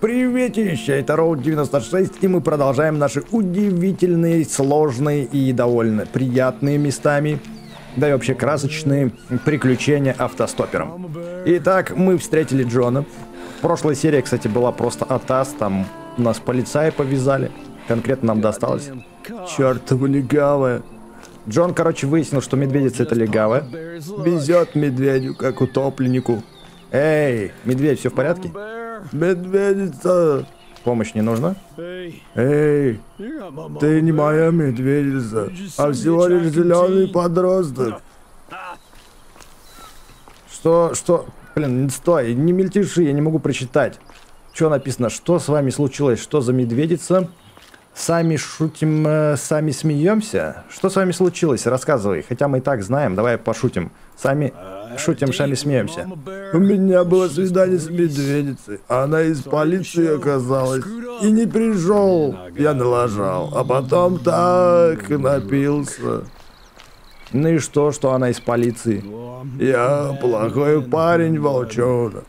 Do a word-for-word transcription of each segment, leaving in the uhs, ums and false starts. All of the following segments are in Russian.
Приветища, это Роуд девяносто шесть, и мы продолжаем наши удивительные, сложные и довольно приятные местами, да и вообще красочные приключения автостопером. Итак, мы встретили Джона. Прошлая серия, кстати, была просто атас, там нас полицаи повязали, конкретно нам досталось. Чёртова легавая. Джон, короче, выяснил, что медведица это легавая. Везет медведю, как утопленнику. Эй, медведь, все в порядке? Медведица! Помощь не нужна? Эй, ты не моя медведица, а всего лишь зеленый подросток. Что, что? Блин, стой, не мельтеши, я не могу прочитать. Что написано? Что с вами случилось? Что за медведица? Сами шутим, сами смеемся? Что с вами случилось? Рассказывай. Хотя мы и так знаем, давай пошутим. Сами шутим, сами смеемся. У меня было свидание с медведицей. Она из полиции оказалась. И не пришел. Я налажал. А потом так напился. Ну и что, что она из полиции? Я плохой парень, волчонок.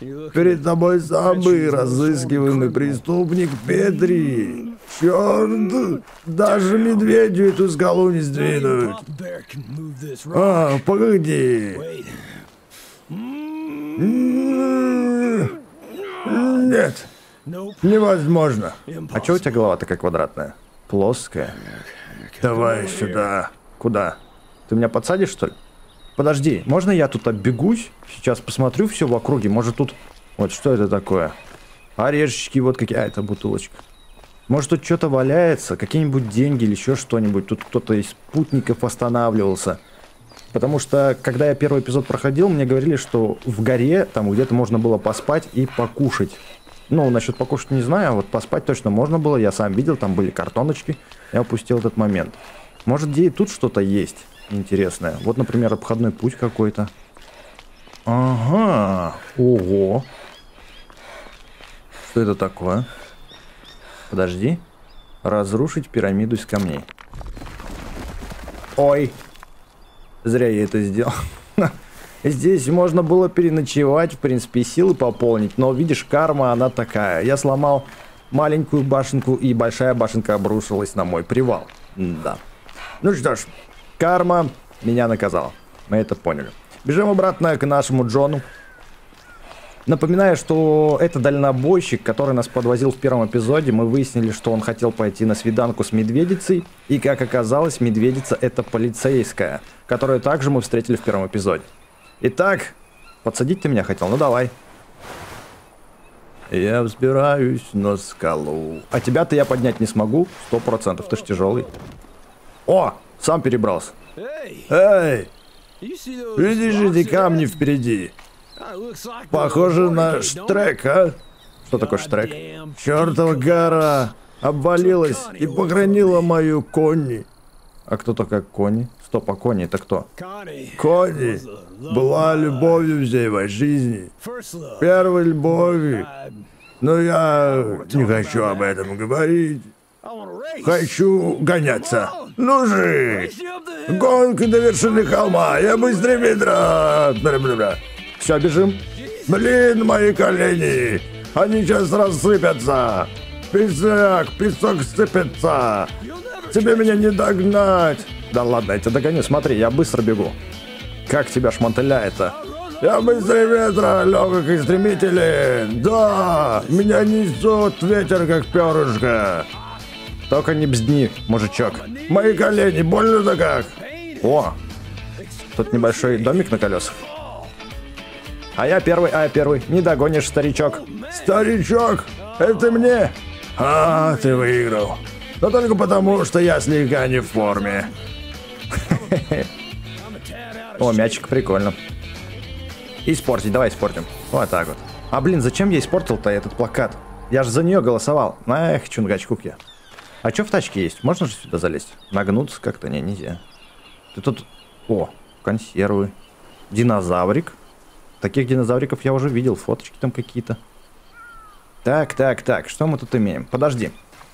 Перед тобой самый разыскиваемый преступник Петри. Черт, даже медведю эту скалу не сдвинуть. А, погоди. Нет, невозможно. А че у тебя голова такая квадратная? Плоская. Давай сюда. Куда? Ты меня подсадишь, что ли? Подожди, можно я тут оббегусь? Сейчас посмотрю все в округе. Может тут... Вот что это такое? Орешечки вот какие... А, это бутылочка. Может тут что-то валяется? Какие-нибудь деньги или еще что-нибудь? Тут кто-то из путников останавливался. Потому что, когда я первый эпизод проходил, мне говорили, что в горе там где-то можно было поспать и покушать. Ну, насчет покушать не знаю, а вот поспать точно можно было. Я сам видел, там были картоночки. Я упустил этот момент. Может, где и тут что-то есть интересное. Вот, например, обходной путь какой-то. Ага. Ого. Что это такое? Подожди. Разрушить пирамиду из камней. Ой. Зря я это сделал. Здесь можно было переночевать, в принципе, и силы пополнить. Но, видишь, карма, она такая. Я сломал маленькую башенку, и большая башенка обрушилась на мой привал. Да. Ну что ж. Карма меня наказала. Мы это поняли. Бежим обратно к нашему Джону. Напоминаю, что это дальнобойщик, который нас подвозил в первом эпизоде. Мы выяснили, что он хотел пойти на свиданку с медведицей. И, как оказалось, медведица это полицейская, которую также мы встретили в первом эпизоде. Итак, подсадить ты меня хотел? Ну давай. Я взбираюсь на скалу. А тебя-то я поднять не смогу. Сто процентов. Ты ж тяжелый. О! Сам перебрался. Эй! Видишь эти камни впереди? Похоже на Штрек, а? Что такое Штрек? Чертова гора обвалилась и похоронила мою Конни. А кто такая Конни? Стоп, а Конни это кто? Конни была любовью всей моей жизни. Первой любовью. Но я не хочу об этом говорить. Хочу гоняться. Ну же! Гонка до вершины холма. Я быстрее бедра. Все, бежим. Блин, мои колени. Они сейчас рассыпятся. Песок, песок сыпется. Тебе меня не догнать. Да ладно, я тебя догоню. Смотри, я быстро бегу. Как тебя шмантыляет-то? Я быстрее ветра, легок и стремителен. Да, меня несет ветер, как перышко. Только не бздни, мужичок. Мои колени, больно-то как. О, тут небольшой домик на колесах. А я первый, а я первый. Не догонишь, старичок. Старичок, это мне? А, ты выиграл. Но только потому, что я слегка не в форме. О, мячик, прикольно. Испортить, давай испортим. Вот так вот. А блин, зачем я испортил-то этот плакат? Я же за нее голосовал. Эх, чунгачкук я. А что в тачке есть? Можно же сюда залезть? Нагнуться как-то? Не, нельзя. Ты тут... О, консервы. Динозаврик. Таких динозавриков я уже видел. Фоточки там какие-то. Так, так, так. Что мы тут имеем? Подожди.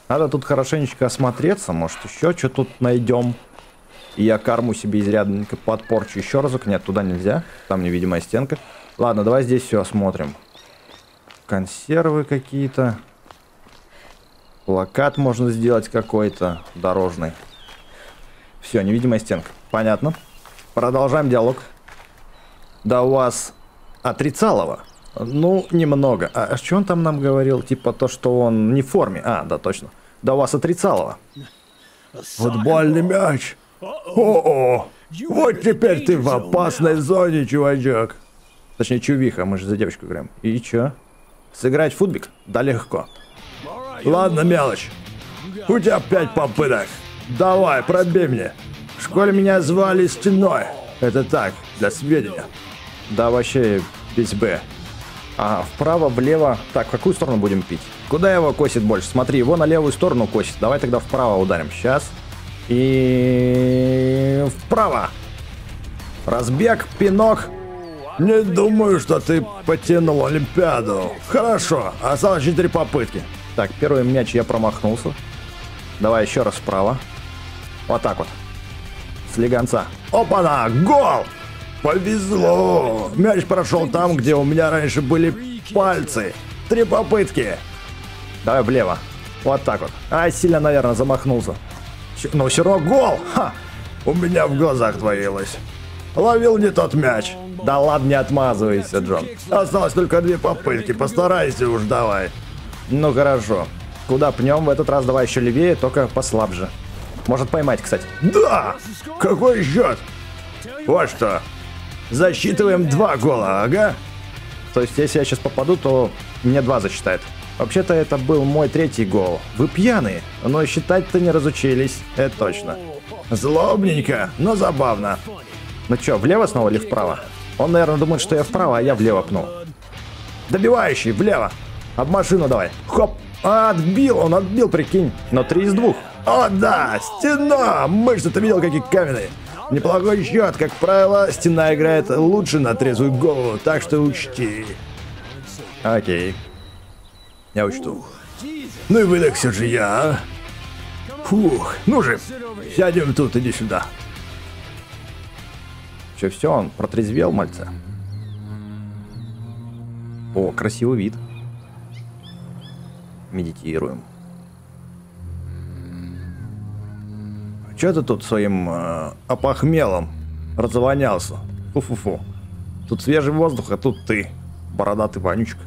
Надо тут хорошенечко осмотреться. Может, еще что тут найдем. И я карму себе изрядненько подпорчу. Еще разок. Нет, туда нельзя. Там невидимая стенка. Ладно, давай здесь все осмотрим. консервы какие-то. Плакат можно сделать какой-то дорожный. Все, невидимая стенка. Понятно. Продолжаем диалог. Да у вас отрицалово? Ну, немного. А, а что он там нам говорил? Типа то, что он не в форме. А, да, точно. Да у вас отрицалово. Футбольный мяч. О-о. Вот теперь ты в опасной зоне, чувачок. Точнее, чувиха, мы же за девочку играем. И чё? Сыграть в футбик? Да легко. Ладно, мелочь. У тебя пять попыток. Давай, пробей мне. В школе меня звали Стеной. Это так, для сведения. Да вообще, без Б. А, вправо, влево. Так, в какую сторону будем пить? Куда его косит больше? Смотри, его на левую сторону косит. Давай тогда вправо ударим. Сейчас. И... вправо. Разбег, пинок. Не думаю, что ты потянул Олимпиаду. Хорошо, осталось четыре попытки. Так, первый мяч я промахнулся. Давай еще раз вправо. Вот так вот. Слегонца. Опа-на! Гол! Повезло! Мяч прошел там, где у меня раньше были пальцы. Три попытки. Давай влево. Вот так вот. Ай, сильно, наверное, замахнулся. Но все равно гол! Ха! У меня в глазах творилось. Ловил не тот мяч. Да ладно, не отмазывайся, Джон. Осталось только две попытки. Постарайся уж, давай. Ну хорошо. Куда пнем? В этот раз давай еще левее, только послабже. Может поймать, кстати. Да! Какой счет? Вот что. Засчитываем два гола, ага. То есть, если я сейчас попаду, то мне два засчитает. Вообще-то это был мой третий гол. Вы пьяные, но считать-то не разучились, это точно. Злобненько, но забавно. Ну чё, влево снова или вправо? Он, наверное, думает, что я вправо, а я влево пнул. Добивающий, влево. Об машину давай. Хоп. А, отбил, он отбил, прикинь. Но три из двух. О, да, стена. Мышцы-то видел, какие каменные. Неплохой счет. Как правило, стена играет лучше на трезвую голову, так что учти. Окей. Я учту. Ну и выдохся же я, а? Фух, ну же. Сядем тут, иди сюда. Че, все, он протрезвел, мальца? О, красивый вид. Медитируем. Че ты тут своим э, опохмелом развонялся? Фу-фу-фу. Тут свежий воздух, а тут ты, бородатый вонючка.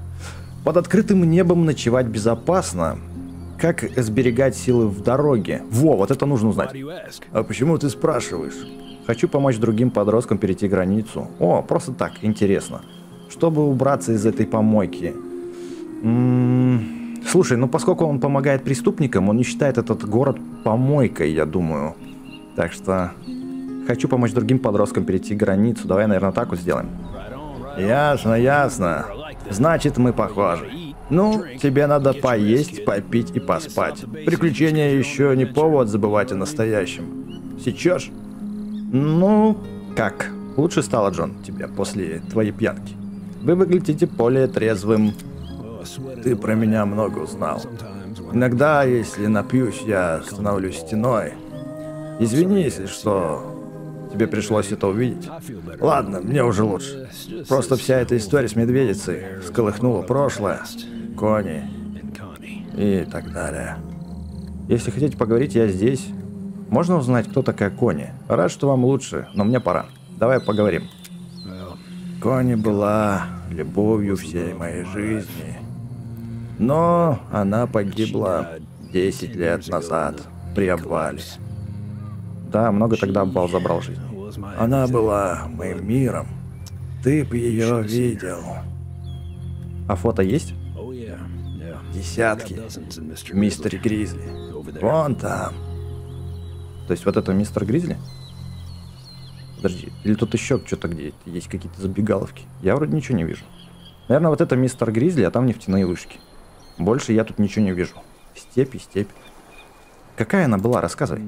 Под открытым небом ночевать безопасно. Как сберегать силы в дороге? Во, вот это нужно узнать. А почему ты спрашиваешь? Хочу помочь другим подросткам перейти границу. О, просто так, интересно. Чтобы убраться из этой помойки. М-м-м. Слушай, ну поскольку он помогает преступникам, он не считает этот город помойкой, я думаю. Так что хочу помочь другим подросткам перейти границу. Давай, наверное, так вот сделаем. Ясно, ясно. Значит, мы похожи. Ну, тебе надо поесть, попить и поспать. Приключения еще не повод забывать о настоящем. Сейчас? Ну, как? Лучше стало, Джон, тебе после твоей пьянки. Вы выглядите более трезвым. Ты про меня много узнал. Иногда, если напьюсь, я становлюсь стеной. Извини, если что тебе пришлось это увидеть. Ладно, мне уже лучше. Просто вся эта история с медведицей всколыхнула прошлое, Кони и так далее. Если хотите поговорить, я здесь. Можно узнать, кто такая Кони? Рад, что вам лучше, но мне пора. Давай поговорим. Кони была любовью всей моей жизни. Но она погибла десять лет назад при обвале. Да, много тогда обвал забрал жизнь. Она была моим миром. Ты бы ее видел. А фото есть? Десятки. Мистер Гризли. Вон там. То есть вот это мистер Гризли? Подожди, или тут еще что-то где есть какие-то забегаловки? Я вроде ничего не вижу. Наверное, вот это мистер Гризли, а там нефтяные вышки. Больше я тут ничего не вижу. Степь и степь. Какая она была, рассказывай.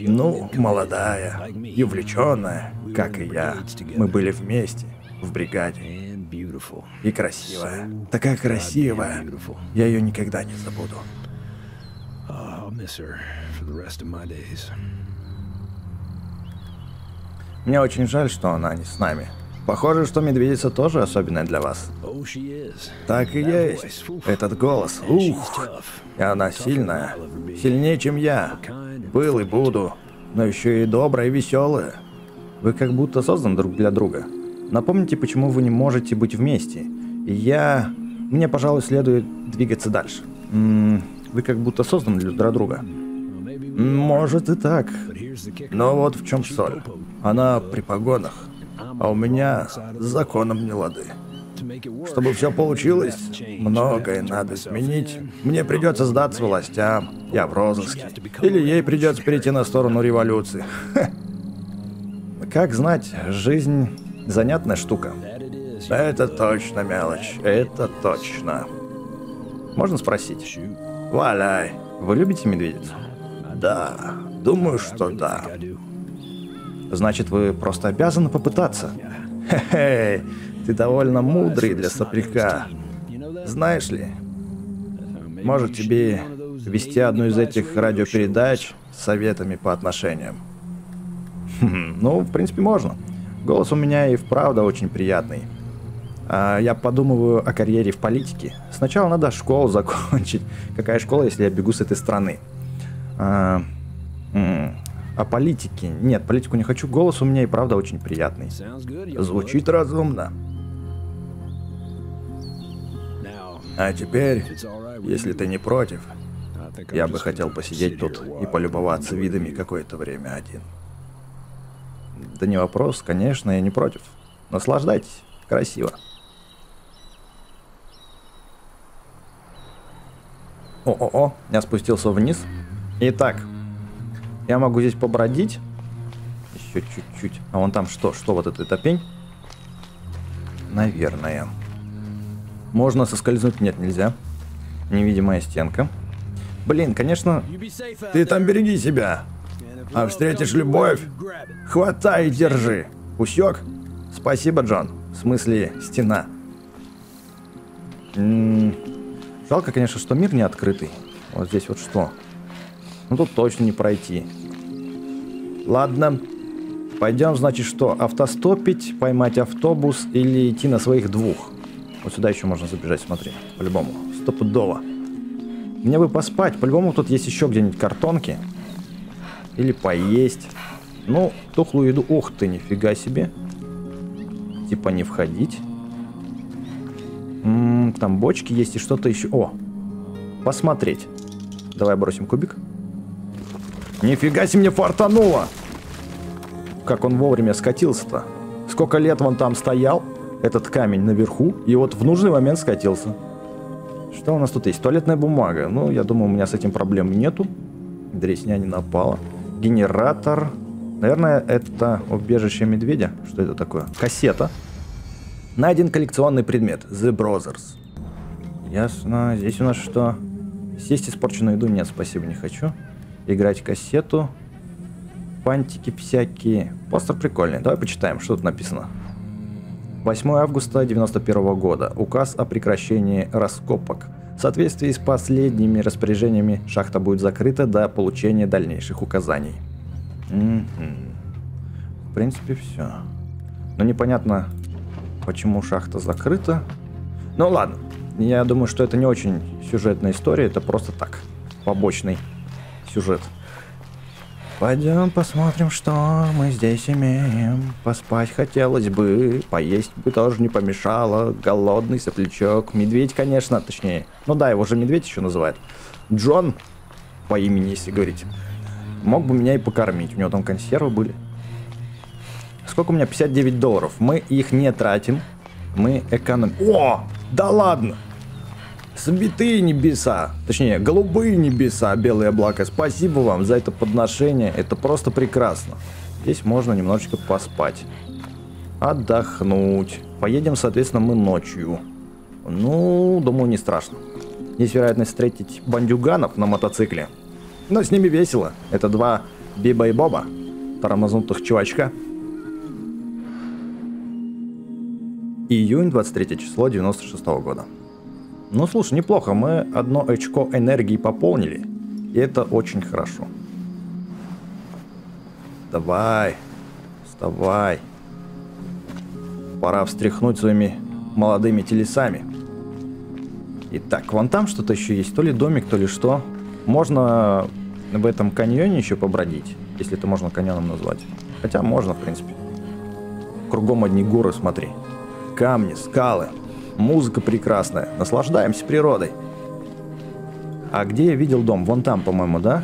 Ну, молодая и увлеченная, как и я. Мы были вместе, в бригаде. И красивая. Такая красивая. Я ее никогда не забуду. Мне очень жаль, что она не с нами. Похоже, что медведица тоже особенная для вас. Так и есть. Этот голос. Ух! И она сильная. Сильнее, чем я. Был и буду. Но еще и добрая, и веселая. Вы как будто созданы друг для друга. Напомните, почему вы не можете быть вместе. И я... Мне, пожалуй, следует двигаться дальше. М-м, вы как будто созданы для друга. Может и так. Но вот в чем соль. Она при погонах. А у меня с законом не лады. Чтобы все получилось, многое надо сменить. Мне придется сдаться властям, я в розыске. Или ей придется перейти на сторону революции. Как знать, жизнь занятная штука. Это точно мелочь, это точно. Можно спросить? Валяй. Вы любите медведицу? Да, думаю, что да. Значит, вы просто обязаны попытаться. Хе-хей, ты довольно мудрый для сопляка. Знаешь ли, может тебе вести одну из этих радиопередач с советами по отношениям? Хм, ну, в принципе, можно. Голос у меня и вправду очень приятный. А я подумываю о карьере в политике. Сначала надо школу закончить. Какая школа, если я бегу с этой страны? А, о политике. Нет, политику не хочу. Голос у меня и правда очень приятный. Звучит разумно. А теперь, если ты не против, я бы хотел посидеть тут и полюбоваться видами какое-то время один. Да не вопрос, конечно, я не против. Наслаждайтесь. Красиво. О-о-о, я спустился вниз. Итак, я могу здесь побродить. Еще чуть-чуть. А вон там что? Что вот это? Это пень? Наверное. Можно соскользнуть? Нет, нельзя. Невидимая стенка. Блин, конечно. Ты там береги себя. А встретишь любовь, хватай и держи. Усек? Спасибо, Джон. В смысле, стена. М-м- жалко, конечно, что мир не открытый. Вот здесь вот что? Ну тут точно не пройти. Ладно. Пойдем, значит, что? Автостопить, поймать автобус или идти на своих двух. Вот сюда еще можно забежать, смотри. По-любому. Стопудово. Мне бы поспать. По-любому тут есть еще где-нибудь картонки. Или поесть. Ну, тухлую еду. Ох ты, нифига себе. Типа не входить. М-м, там бочки есть и что-то еще. О, посмотреть. Давай бросим кубик. Нифига себе, мне фартануло. Как он вовремя скатился-то. Сколько лет он там стоял, этот камень наверху, и вот в нужный момент скатился. Что у нас тут есть? Туалетная бумага. Ну, я думаю, у меня с этим проблем нету. Дресня не напала. Генератор. Наверное, это убежище медведя. Что это такое? Кассета. Найден коллекционный предмет. The Brothers. Ясно. Здесь у нас что? Съесть испорченную еду? Нет, спасибо, не хочу. Играть кассету. Пантики всякие. Постер прикольный. Давай почитаем, что тут написано. восьмое августа девяносто первого года. Указ о прекращении раскопок. В соответствии с последними распоряжениями шахта будет закрыта до получения дальнейших указаний. Mm-hmm. В принципе, все. Но непонятно, почему шахта закрыта. Ну ладно, я думаю, что это не очень сюжетная история, это просто так, побочный сюжет. Пойдем посмотрим, что мы здесь имеем. Поспать хотелось бы, поесть бы тоже не помешало. Голодный соплячок, медведь, конечно, точнее. Ну да, его же медведь еще называют. Джон, по имени, если говорить. Мог бы меня и покормить. У него там консервы были. Сколько у меня? пятьдесят девять долларов. Мы их не тратим. Мы экономим. О! Да ладно! Святые небеса. Точнее, голубые небеса, белые облака. Спасибо вам за это подношение. Это просто прекрасно. Здесь можно немножечко поспать. Отдохнуть. Поедем, соответственно, мы ночью. Ну, думаю, не страшно. Есть вероятность встретить бандюганов на мотоцикле. Но с ними весело. Это два Биба и Боба, тормознутых чувачка. Июнь, двадцать третье число девяносто шестого года. Ну, слушай, неплохо. Мы одно очко энергии пополнили. И это очень хорошо. Давай. Вставай. Пора встряхнуть своими молодыми телесами. Итак, вон там что-то еще есть. То ли домик, то ли что. Можно в этом каньоне еще побродить. Если это можно каньоном назвать. Хотя можно, в принципе. Кругом одни горы, смотри. Камни, скалы. Музыка прекрасная. Наслаждаемся природой. А где я видел дом? Вон там, по-моему, да?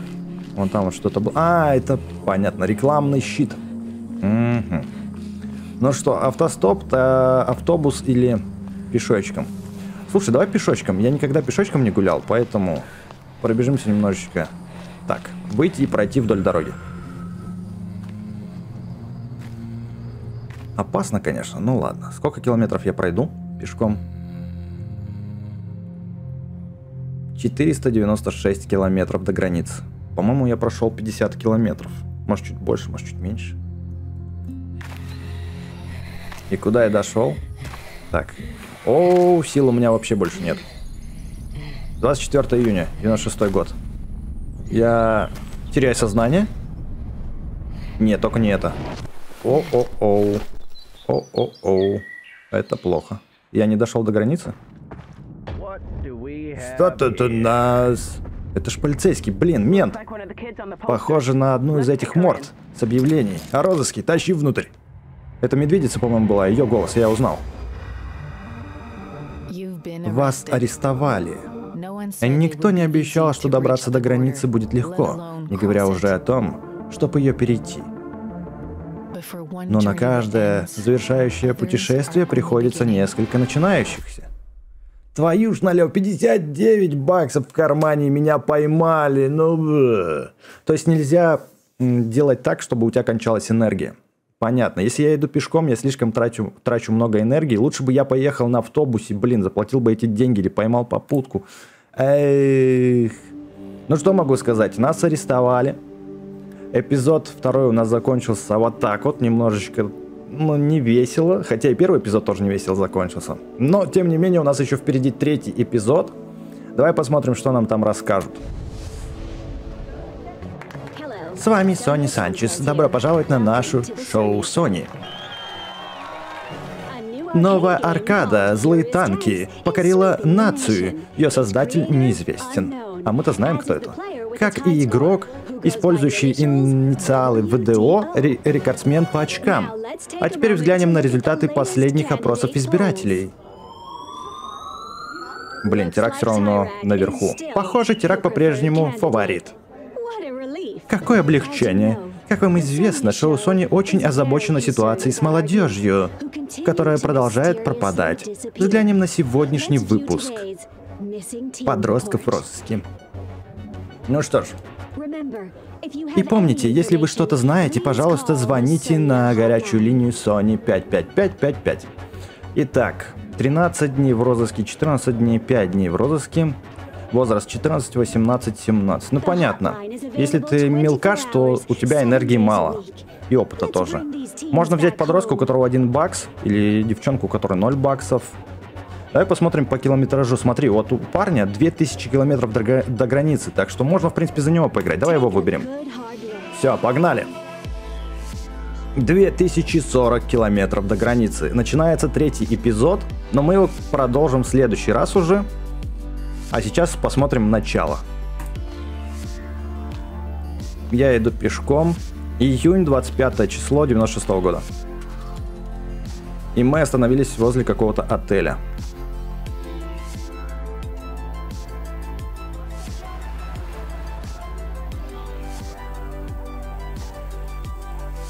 Вон там вот что-то было. А, это, понятно, рекламный щит. Угу. Ну что, автостоп-то, автобус или пешочком? Слушай, давай пешочком. Я никогда пешочком не гулял, поэтому пробежимся немножечко. Так, выйти и пройти вдоль дороги. Опасно, конечно. Ну ладно. Сколько километров я пройду пешком? четыреста девяносто шесть километров до границ. По-моему, я прошел пятьдесят километров. Может, чуть больше, может, чуть меньше. И куда я дошел? Так. О, сил у меня вообще больше нет. двадцать четвёртое июня, девяносто шестой год. Я теряю сознание? Нет, только не это. О-о-о. О-о-о. Это плохо. Я не дошел до границы? Что тут у нас? Это ж полицейский, блин, мент. Похоже на одну из этих морд с объявлений о розыске. Тащи внутрь. Это медведица, по-моему, была. Ее голос я узнал. Вас арестовали. Никто не обещал, что добраться до границы будет легко, не говоря уже о том, чтобы ее перейти. Но на каждое завершающее путешествие приходится несколько начинающихся. Твою ж налево, пятьдесят девять баксов в кармане, меня поймали. Ну, то есть нельзя делать так, чтобы у тебя кончалась энергия. Понятно. Если я иду пешком, я слишком трачу, трачу много энергии. Лучше бы я поехал на автобусе, блин, заплатил бы эти деньги или поймал попутку. Эх. Ну что могу сказать? Нас арестовали. Эпизод второй у нас закончился вот так вот, немножечко, ну, не весело. Хотя и первый эпизод тоже не весело закончился. Но, тем не менее, у нас еще впереди третий эпизод. Давай посмотрим, что нам там расскажут. С вами Сони Санчес. Добро пожаловать на нашу шоу Сони. Новая аркада «Злые танки» покорила нацию. Ее создатель неизвестен. А мы-то знаем, кто это. Как и игрок, использующий инициалы ВДО, рекордсмен по очкам. А теперь взглянем на результаты последних опросов избирателей. Блин, теракт все равно наверху. Похоже, теракт по-прежнему фаворит. Какое облегчение! Как вам известно, шоу Сони очень озабочено ситуацией с молодежью, которая продолжает пропадать. Взглянем на сегодняшний выпуск. Подростков в розыске. Ну что ж. И помните, если вы что-то знаете, пожалуйста, звоните на горячую линию Сони пять пять пять пять пять. Итак, тринадцать дней в розыске, четырнадцать дней, пять дней в розыске. Возраст четырнадцать, восемнадцать, семнадцать. Ну понятно, если ты мелкаш, то у тебя энергии мало. И опыта тоже. Можно взять подростка, у которого один бакс, или девчонку, у которой ноль баксов. Давай посмотрим по километражу. Смотри, вот у парня две тысячи километров до, до границы, так что можно, в принципе, за него поиграть. Давай его выберем. Все, погнали. две тысячи сорок километров до границы. Начинается третий эпизод, но мы его продолжим в следующий раз уже. А сейчас посмотрим начало. Я иду пешком. Июнь, двадцать пятое число девяносто шестого года. И мы остановились возле какого-то отеля.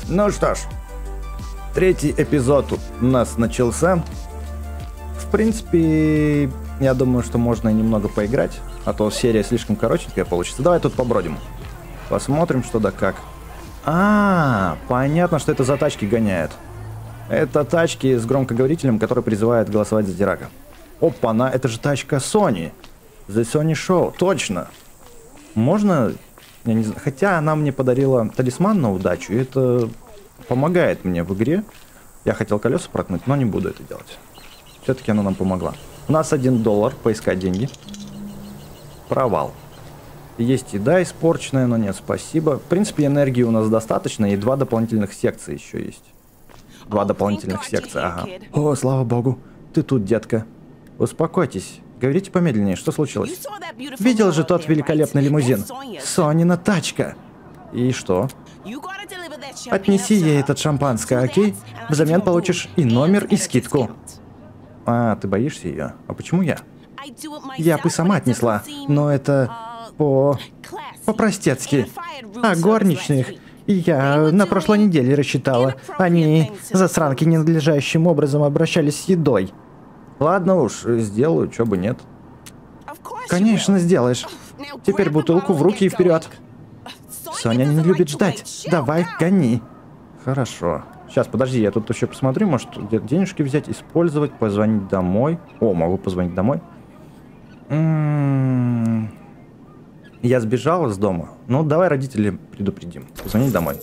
Ну что ж, третий эпизод у нас начался. В принципе... Я думаю, что можно немного поиграть, а то серия слишком коротенькая получится. Давай тут побродим. Посмотрим, что да как. А, понятно, что это за тачки гоняют. Это тачки с громкоговорителем, который призывает голосовать за Дирака. Опа-на, это же тачка Sony. The Sony Show, точно. Можно... Я не знаю. Хотя она мне подарила талисман на удачу, и это помогает мне в игре. Я хотел колеса проткнуть, но не буду это делать. Все-таки она нам помогла. У нас один доллар, поискать деньги. Провал. Есть еда испорченная, но нет, спасибо. В принципе, энергии у нас достаточно, и два дополнительных секции еще есть. Два дополнительных секции. Ага. О, слава богу. Ты тут, детка. Успокойтесь. Говорите помедленнее, что случилось? Видел же тот великолепный лимузин? Сонина тачка. И что? Отнеси ей этот шампанское, окей? Взамен получишь и номер, и скидку. А, ты боишься ее? А почему я? Я бы сама отнесла, но это по... по-простецки. А горничных я на прошлой неделе рассчитала. Они, засранки, ненадлежащим образом обращались с едой. Ладно уж, сделаю, чё бы нет. Конечно, сделаешь. Теперь бутылку в руки и вперед. Соня не любит ждать. Давай, гони. Хорошо. Сейчас, подожди, я тут еще посмотрю, может, денежки взять, использовать, позвонить домой. О, могу позвонить домой. М-м-м. Я сбежал из дома. Ну, давай родители предупредим. Позвонить домой.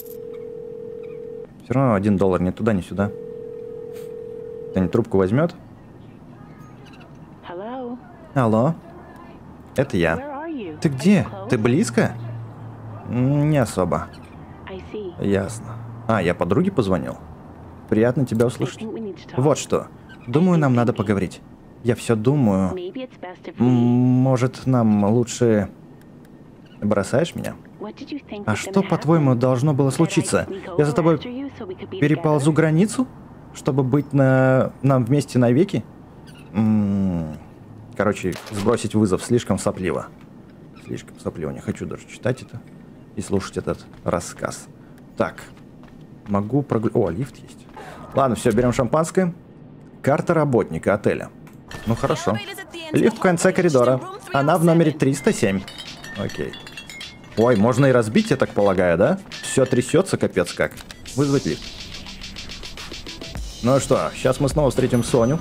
Все равно один доллар ни туда, ни сюда. Таня трубку возьмет. Hello. Алло. Это я. Ты где? Ты близко? Не особо. Ясно. А, я подруге позвонил. Приятно тебя услышать. Вот что. Думаю, нам надо поговорить. Я все думаю. Может, нам лучше... Бросаешь меня? А что, по-твоему, должно было случиться? Я за тобой переползу границу? Чтобы быть на... нам вместе навеки? М-м-м. Короче, сбросить вызов слишком сопливо. Слишком сопливо. Не хочу даже читать это и слушать этот рассказ. Так. Могу прогулять. О, лифт есть. Ладно, все, берем шампанское. Карта работника отеля. Ну хорошо. Лифт в конце коридора. Она в номере триста семь. Окей. Ой, можно и разбить, я так полагаю, да? Все трясется, капец как. Вызвать лифт. Ну что, сейчас мы снова встретим Соню.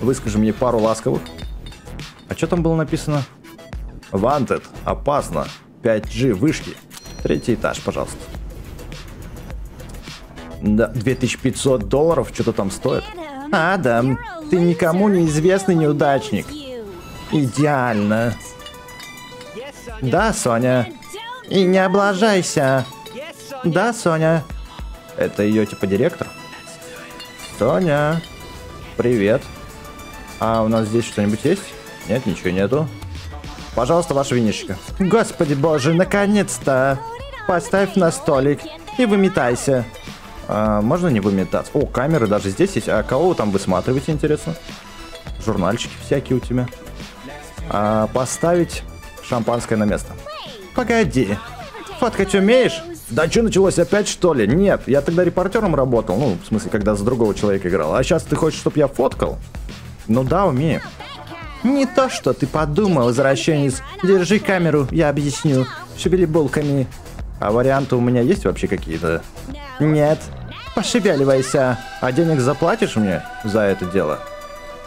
Выскажем ей пару ласковых. А что там было написано? Wanted. Опасно. пять джи вышки. Третий этаж, пожалуйста. Да, две тысячи пятьсот долларов что-то там стоит. Адам, ты никому неизвестный неудачник. Идеально. Да, Соня. И не облажайся. Да, Соня. Это ее типа директор? Соня. Привет. А у нас здесь что-нибудь есть? Нет, ничего нету. Пожалуйста, ваше винишечко. Господи боже, наконец-то. Поставь на столик и выметайся. А, можно не выметаться? О, камеры даже здесь есть. А кого вы там высматриваете, интересно? Журнальчики всякие у тебя. А, поставить шампанское на место. Погоди. Фоткать умеешь? Да что, началось опять, что ли? Нет, я тогда репортером работал. Ну, в смысле, когда за другого человека играл. А сейчас ты хочешь, чтобы я фоткал? Ну да, умею. Не то, что ты подумал, извращенец. Держи камеру, я объясню. Шевели булками. А варианты у меня есть вообще какие-то? Нет. Пошевеливайся. А денег заплатишь мне за это дело?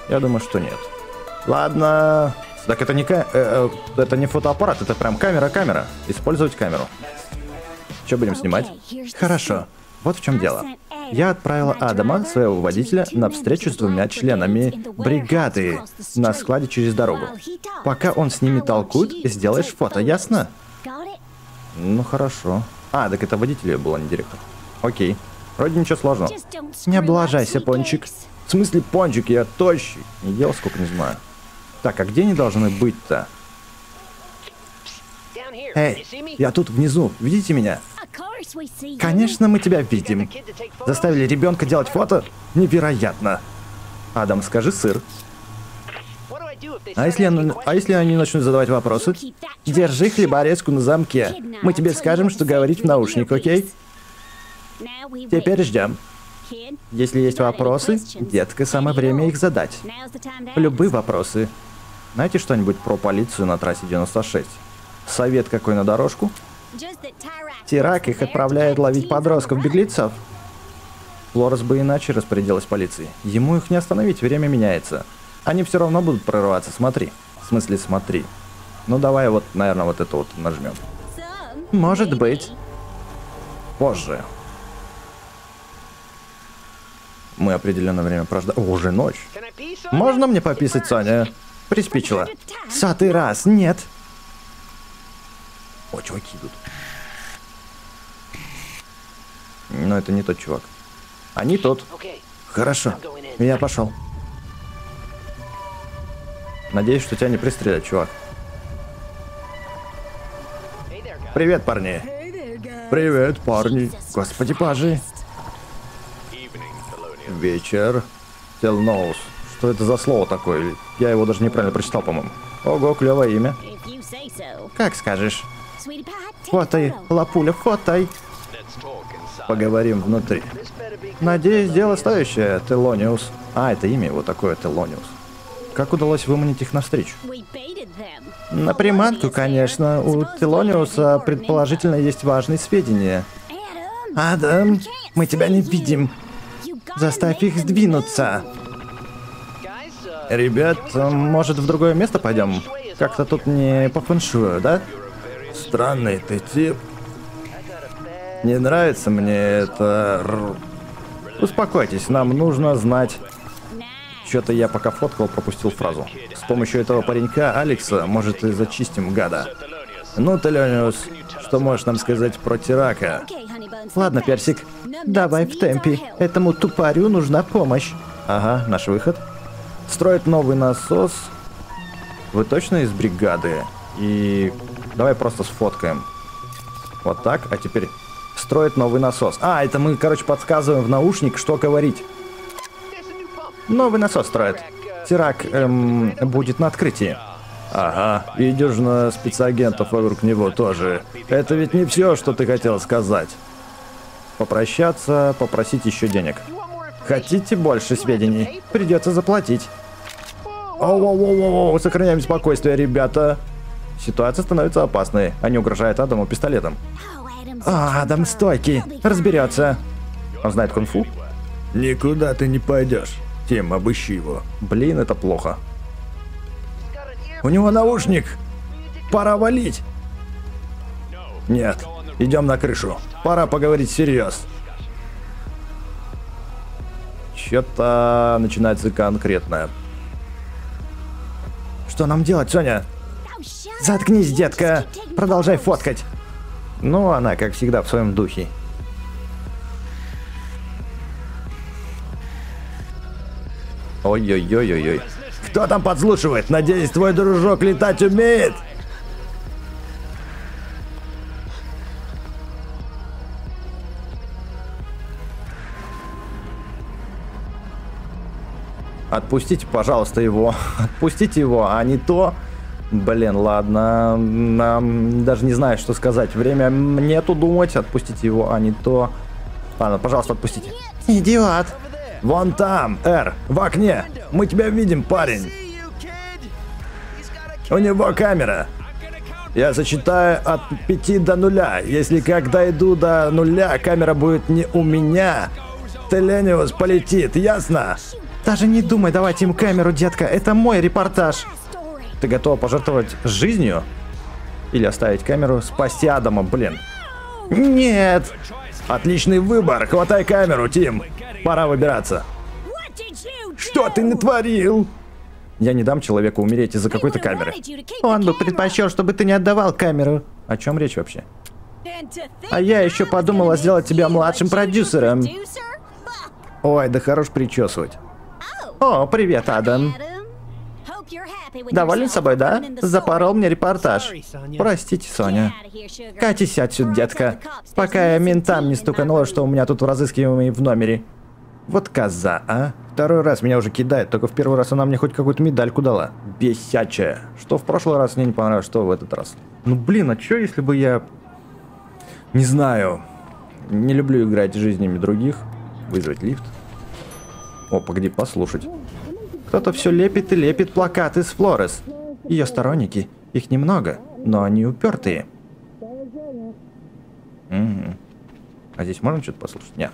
Я думаю, что нет.Ладно. Так это не, э, э, это не фотоаппарат, это прям камера-камера. Использовать камеру. Что будем снимать? Хорошо. Вот в чем дело. Я отправила Адама, своего водителя, на встречу с двумя членами бригады на складе через дорогу. Пока он с ними толкует, сделаешь фото, ясно? Ну хорошо. А, так это водитель был, а не директор. Окей. Вроде ничего сложного. Не облажайся, пончик. В смысле пончик? Я тощий. Не ел, сколько не знаю. Так, а где они должны быть-то? Эй, я тут внизу. Видите меня? Конечно, мы тебя видим. Заставили ребенка делать фото? Невероятно. Адам, скажи сыр. А если, я, а если они начнут задавать вопросы? Держи хлеборезку на замке. Мы тебе скажем, что говорить в наушник, окей? Теперь ждем. Если есть вопросы, детка, самое время их задать. Любые вопросы. Знаете что-нибудь про полицию на трассе девяносто шесть? Совет какой на дорожку? Тирак их отправляет ловить подростков-беглецов. Флорес бы иначе распорядилась полицией. Ему их не остановить, время меняется. Они все равно будут прорываться, смотри. В смысле, смотри. Ну давай вот, наверное, вот это вот нажмем. Может быть. Позже. Мы определенное время прождали. Уже ночь. Можно мне пописать, Соня? Приспичила. Сотый раз, нет. О, чуваки идут. Но это не тот чувак. Они тут. Хорошо. Я пошел. Надеюсь, что тебя не пристрелят, чувак. Привет, парни. Привет, парни. Господи, пажи. Вечер. Телноус. Что это за слово такое? Я его даже неправильно прочитал, по-моему. Ого, клевое имя. Как скажешь. Фотай, лапуля, фотай. Поговорим внутри. Надеюсь, дело стоящее, Телониус. А, это имя его такое, Телониус. Как удалось выманить их навстречу? На приманку, конечно. У Телониуса, предположительно, есть важные сведения. Адам, мы тебя не видим. Заставь их сдвинуться. Ребят, может, в другое место пойдем? Как-то тут не по фэншую, да? Странный ты тип. Не нравится мне это. Успокойтесь, нам нужно знать. Что-то я пока фоткал, пропустил фразу. С помощью этого паренька Алекса, может, и зачистим гада. Ну, Телониус, что можешь нам сказать про Тирака? Ладно, Персик, давай в темпе. Этому тупарю нужна помощь. Ага, наш выход. Строит новый насос. Вы точно из бригады? И давай просто сфоткаем. Вот так, а теперь строит новый насос. А, это мы, короче, подсказываем в наушник, что говорить. Новый насос строит. Тирак эм, будет на открытии. Ага, и дюжина спецагентов вокруг него тоже. Это ведь не все, что ты хотел сказать. Попрощаться, попросить еще денег. Хотите больше сведений? Придется заплатить. Оу-оу-оу-оу, сохраняем спокойствие, ребята. Ситуация становится опасной. Они угрожают Адаму пистолетом. А, Адам стойкий, разберется. Он знает кунг-фу? Никуда ты не пойдешь. Тим, обыщи его. Блин, это плохо. У него наушник. Пора валить. Нет, идем на крышу. Пора поговорить всерьез. Что-то начинается конкретное. Что нам делать, Соня? Заткнись, детка. Продолжай фоткать. Ну, она, как всегда, в своем духе. Ой-ой-ой-ой-ой. Кто там подслушивает? Надеюсь, твой дружок летать умеет? Отпустите, пожалуйста, его. Отпустите его, а не то. Блин, ладно. Нам даже не знаю, что сказать. Время нету думать. Отпустите его, а не то. Ладно, пожалуйста, отпустите. Идиот. Вон там, Эр, в окне. Мы тебя видим, парень. У него камера. Я сочетаю от пяти до нуля. Если когда иду до нуля, камера будет не у меня. Телониус полетит, ясно? Даже не думай давать им камеру, детка. Это мой репортаж. Ты готова пожертвовать жизнью? Или оставить камеру? Спасти Адама, блин. Нет. Отличный выбор. Хватай камеру, Тим. Пора выбираться. Что ты натворил? Я не дам человеку умереть из-за какой-то камеры. Он бы предпочел, чтобы ты не отдавал камеру. О чем речь вообще? А я еще подумала сделать тебя младшим продюсером. Ой, да хорош причесывать. О, привет, Адам. Доволен собой, да? Запорол мне репортаж. Простите, Соня. Катись отсюда, детка. Пока я ментам не стуканула, что у меня тут в разыскиваемый в номере. Вот коза, а? Второй раз меня уже кидает, только в первый раз она мне хоть какую-то медальку дала. Бесячая. Что в прошлый раз мне не понравилось, что в этот раз. Ну блин, а чё, если бы я... Не знаю. Не люблю играть жизнями других. Вызвать лифт. О, погоди, послушать. Кто-то все лепит и лепит плакаты с Флорес. Ее сторонники, их немного, но они упертые. Угу. А здесь можно что-то послушать? Нет.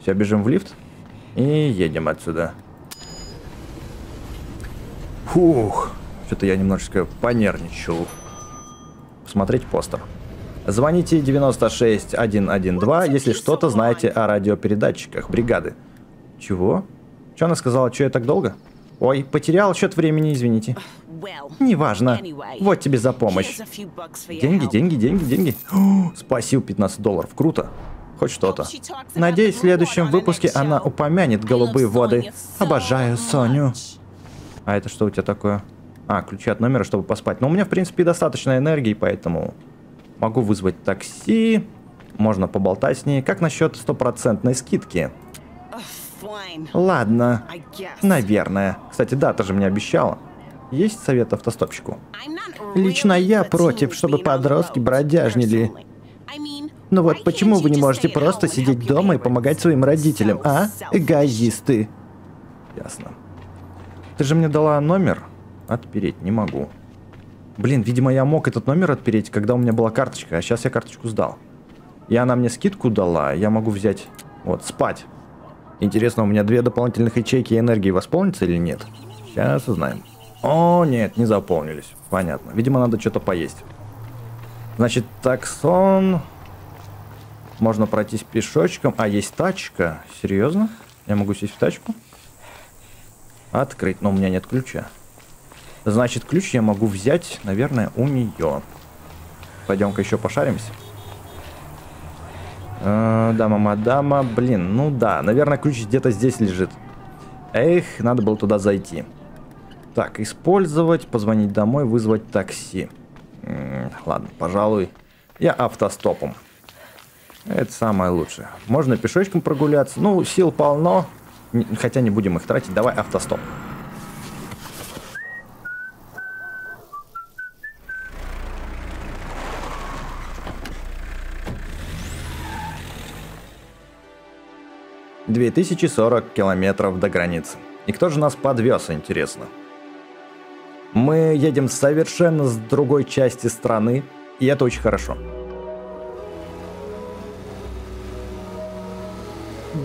Все, бежим в лифт и едем отсюда. Фух, что-то я немножечко понервничал. Посмотреть постер. Звоните девять шесть один один два, если что-то знаете о радиопередатчиках бригады. Чего? Че она сказала? Че я так долго? Ой, потерял счет времени, извините. Неважно. Вот тебе за помощь. Деньги, деньги, деньги, деньги. О, спасибо, пятнадцать долларов. Круто. хоть что-то. Надеюсь, в следующем выпуске она упомянет голубые воды. Обожаю Соню. А это что у тебя такое? А, ключи от номера, чтобы поспать. Но у меня, в принципе, достаточно энергии, поэтому могу вызвать такси. Можно поболтать с ней. Как насчет стопроцентной скидки? Ладно. Наверное. Кстати, да, ты же мне обещала. Есть совет автостопщику? Лично я против, чтобы подростки бродяжнили. Ну вот почему вы не можете просто сидеть дома и помогать своим родителям, а? Эгоисты. Ясно. Ты же мне дала номер? Отпереть не могу. Блин, видимо, я мог этот номер отпереть, когда у меня была карточка, а сейчас я карточку сдал. И она мне скидку дала, я могу взять... Вот, спать. Интересно, у меня две дополнительных ячейки энергии восполнится или нет? Сейчас узнаем. О, нет, не заполнились. Понятно. Видимо, надо что-то поесть. Значит, таксон... Можно пройтись пешочком. А, есть тачка. Серьезно? Я могу сесть в тачку? Открыть. Но у меня нет ключа. Значит, ключ я могу взять, наверное, у нее. Пойдем-ка еще пошаримся. Э, дама, мадама. Блин, ну да. Наверное, ключ где-то здесь лежит. Эх, надо было туда зайти. Так, использовать, позвонить домой, вызвать такси. М-м, ладно, пожалуй, я автостопом. Это самое лучшее. Можно пешочком прогуляться. Ну, сил полно. Хотя не будем их тратить. Давай автостоп. две тысячи сорок километров до границы. И кто же нас подвез, интересно? Мы едем совершенно с другой части страны. И это очень хорошо.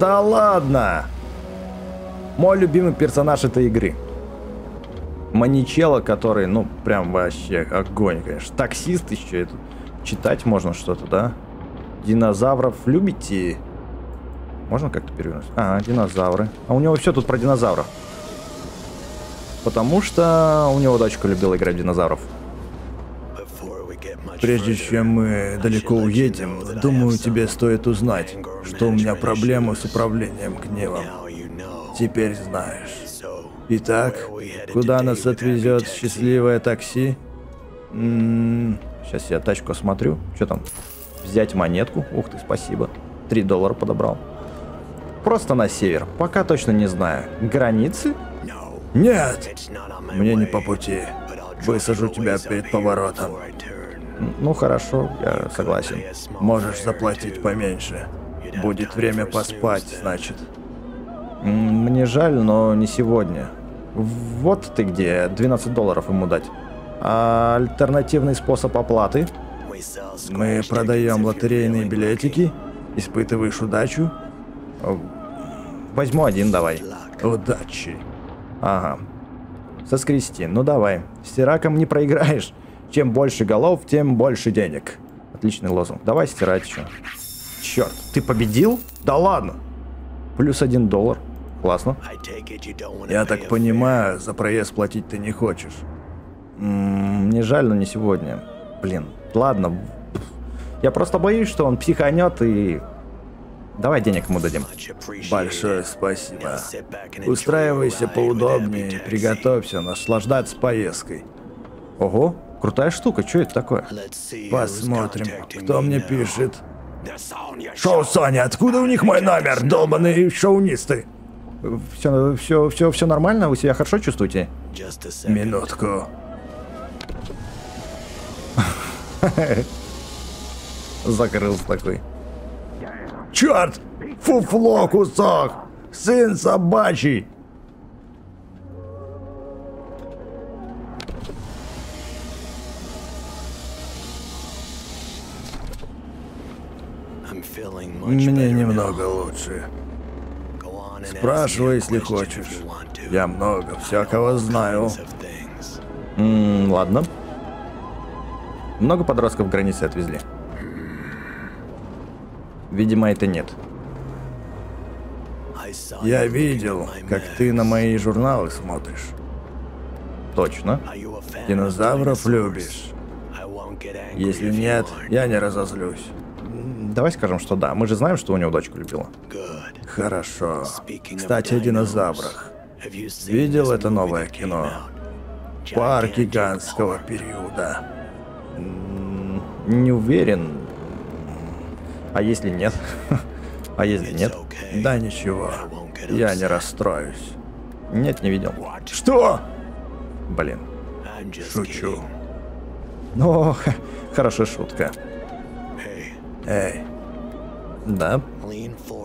Да ладно! Мой любимый персонаж этой игры. Маничелло, который, ну, прям вообще огонь, конечно. Таксист еще. Это... Читать можно что-то, да? Динозавров любите? Можно как-то перевернуть? А, динозавры. А у него все тут про динозавров. Потому что у него дочка любила играть в динозавров. Прежде чем мы далеко уедем, думаю, тебе стоит узнать, что у меня проблемы с управлением гневом. Теперь знаешь. Итак, куда нас отвезет счастливое такси? М-м-м, сейчас я тачку осмотрю. Что там? Взять монетку? Ух ты, спасибо. три доллара подобрал. Просто на север. Пока точно не знаю. Границы? Нет! Мне не по пути. Высажу тебя перед поворотом. Ну хорошо, я согласен. Можешь заплатить поменьше. Будет время поспать, значит. Мне жаль, но не сегодня. Вот ты где, двенадцать долларов ему дать. А альтернативный способ оплаты? Мы продаем лотерейные билетики. Испытываешь удачу? Возьму один, давай. Удачи. Ага. Соскрести, ну давай. С Ираком не проиграешь. Чем больше голов, тем больше денег. Отличный лозунг. Давай стирать еще. Черт, ты победил? Да ладно. Плюс один доллар. Классно. Я так понимаю, за проезд платить ты не хочешь. М-м, мне жаль, но не сегодня. Блин, ладно. Я просто боюсь, что он психанет и... Давай денег ему дадим. Большое спасибо. Устраивайся поудобнее, приготовься наслаждаться поездкой. Ого. Крутая штука, что это такое? Посмотрим, кто мне пишет. Шоу Соня, откуда у них мой номер, долбаные шоунисты? Все, все, все, все нормально, вы себя хорошо чувствуете? Минутку. Закрылся такой. Черт! Фуфло кусок! Сын собачий! Мне немного лучше. Спрашивай, если хочешь. Я много всякого знаю. М-м, ладно. Много подростков границы отвезли. Видимо, это нет. Я видел, как ты на мои журналы смотришь. Точно. Динозавров любишь. Если нет, я не разозлюсь. Давай скажем, что да. Мы же знаем, что у него дочку любила. Хорошо. Кстати, о динозаврах. Видел это новое кино? Парк гигантского периода. Не уверен. А если нет? А если нет? Да ничего. Я не расстроюсь. Нет, не видел. Что? Блин. Шучу. Ну, хорошая шутка. Эй. Да?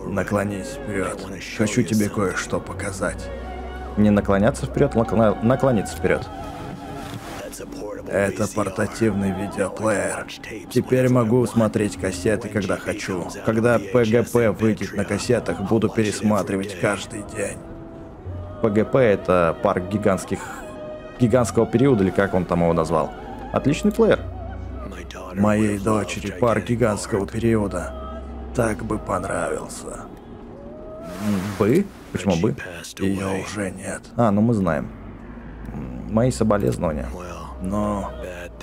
Наклонись вперед. Хочу тебе кое-что показать. Не наклоняться вперед, накло... наклониться вперед. Это портативный видеоплеер. Теперь могу смотреть кассеты, когда хочу. Когда ПГП выйдет на кассетах, буду пересматривать каждый день. ПГП — это парк гигантских... гигантского периода, или как он там его назвал. Отличный плеер. Моей дочери парк гигантского периода так бы понравился. Бы? Почему бы? Ее уже нет. А, ну мы знаем. Мои соболезнования. Но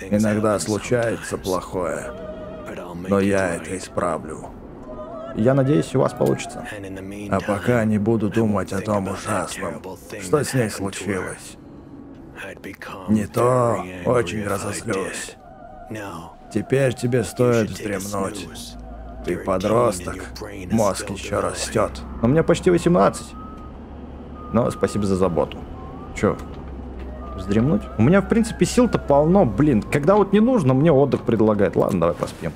иногда случается плохое. Но я это исправлю. Я надеюсь, у вас получится. А пока не буду думать о том ужасном, что с ней случилось. Не то очень разозлюсь. Теперь тебе стоит вздремнуть. Ты подросток, мозг еще растет. Но мне почти восемнадцать. Но спасибо за заботу. Че? Вздремнуть? У меня, в принципе, сил-то полно, блин. Когда вот не нужно, мне отдых предлагает. Ладно, давай поспим.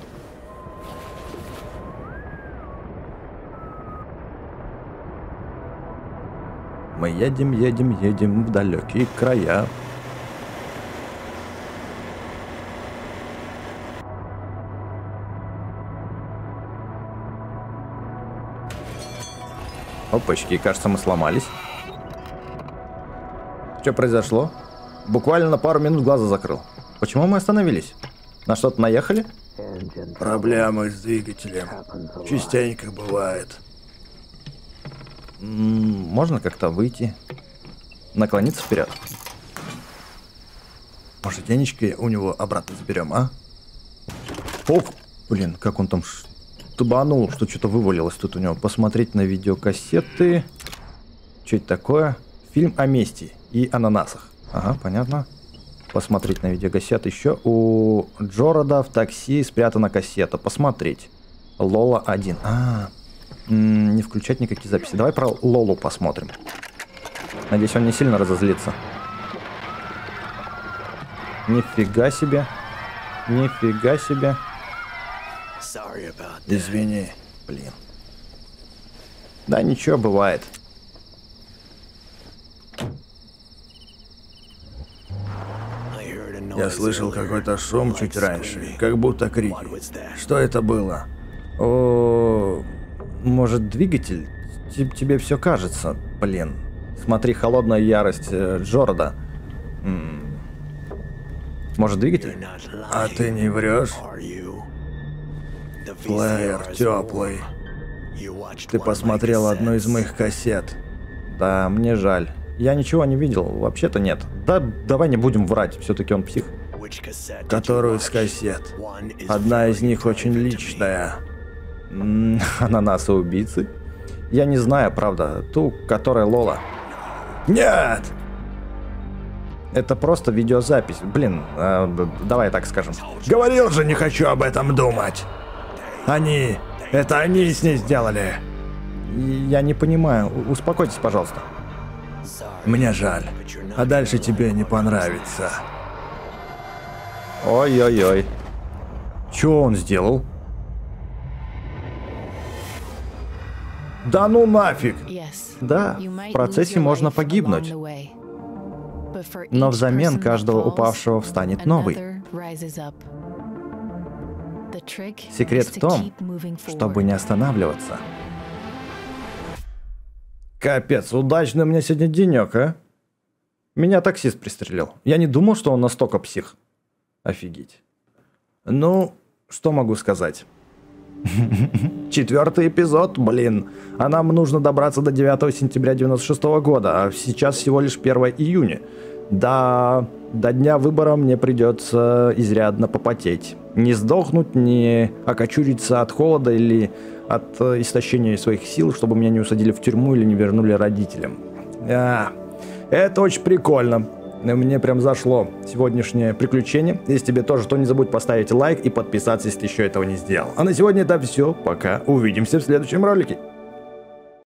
Мы едем, едем, едем в далекие края. Опачки, кажется, мы сломались. Что произошло? Буквально на пару минут глаза закрыл. Почему мы остановились? На что-то наехали? Проблемы с двигателем. Частенько бывает. Можно как-то выйти? Наклониться вперед. Может, денежки у него обратно заберем, а? Ох, блин, как он там штубанул, что что-то вывалилось тут у него. Посмотреть на видеокассеты. Что это такое? Фильм о мести и ананасах. Ага, понятно. Посмотреть на видеокассеты еще. У Джорода в такси спрятана кассета. Посмотреть. Лола один. А, не включать никакие записи. Давай про Лолу посмотрим. Надеюсь, он не сильно разозлится. Нифига себе. Нифига себе. Извини, блин. Да ничего, бывает. Я слышал какой-то шум чуть раньше, как будто крики. Что это было? О, может, двигатель? Тебе все кажется, блин. Смотри, холодная ярость Джорда. Может, двигатель? А ты не врешь? Плеер теплый. Ты посмотрел одну из моих кассет. Да, мне жаль. Я ничего не видел, вообще-то нет. Да, давай не будем врать, все-таки он псих. Которую из кассет? Одна из них очень личная. Ананасы-убийцы? Я не знаю, правда, ту, которая Лола. Нет! Это просто видеозапись. Блин, э, давай так скажем. Говорил же, не хочу об этом думать. Они, это они с ней сделали. Я не понимаю, успокойтесь, пожалуйста. Мне жаль. А дальше тебе не понравится. Ой-ой-ой. Чё он сделал? Да ну нафиг! Да, в процессе можно погибнуть. Но взамен каждого упавшего встанет новый. Секрет в том, чтобы не останавливаться. Капец, удачный у меня сегодня денек, а? Меня таксист пристрелил. Я не думал, что он настолько псих. Офигеть. Ну, что могу сказать? Четвертый эпизод, блин. А нам нужно добраться до девятого сентября девяносто шестого года, а сейчас всего лишь первое июня. Да... До дня выбора мне придется изрядно попотеть. Не сдохнуть, не окочуриться от холода или от истощения своих сил, чтобы меня не усадили в тюрьму или не вернули родителям. А, это очень прикольно. Мне прям зашло сегодняшнее приключение. Если тебе тоже, то не забудь поставить лайк и подписаться, если еще этого не сделал. А на сегодня это все. Пока. Увидимся в следующем ролике.